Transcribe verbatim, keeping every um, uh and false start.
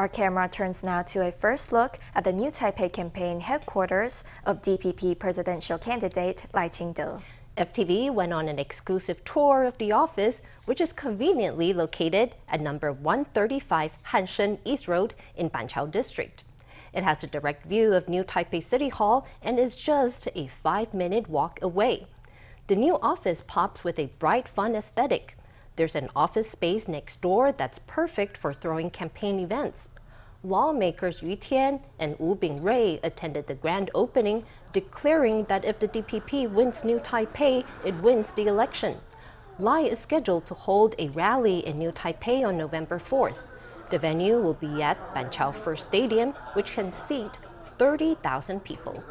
Our camera turns now to a first look at the New Taipei campaign headquarters of D P P presidential candidate Lai Ching-te. F T V went on an exclusive tour of the office, which is conveniently located at number one thirty-five Hansheng East Road in Banqiao District. It has a direct view of New Taipei City Hall and is just a five-minute walk away. The new office pops with a bright, fun aesthetic. There's an office space next door that's perfect for throwing campaign events. Lawmakers Yu Tian and Wu Ping-jui attended the grand opening, declaring that if the D P P wins New Taipei, it wins the election. Lai is scheduled to hold a rally in New Taipei on November fourth. The venue will be at Banqiao First Stadium, which can seat thirty thousand people.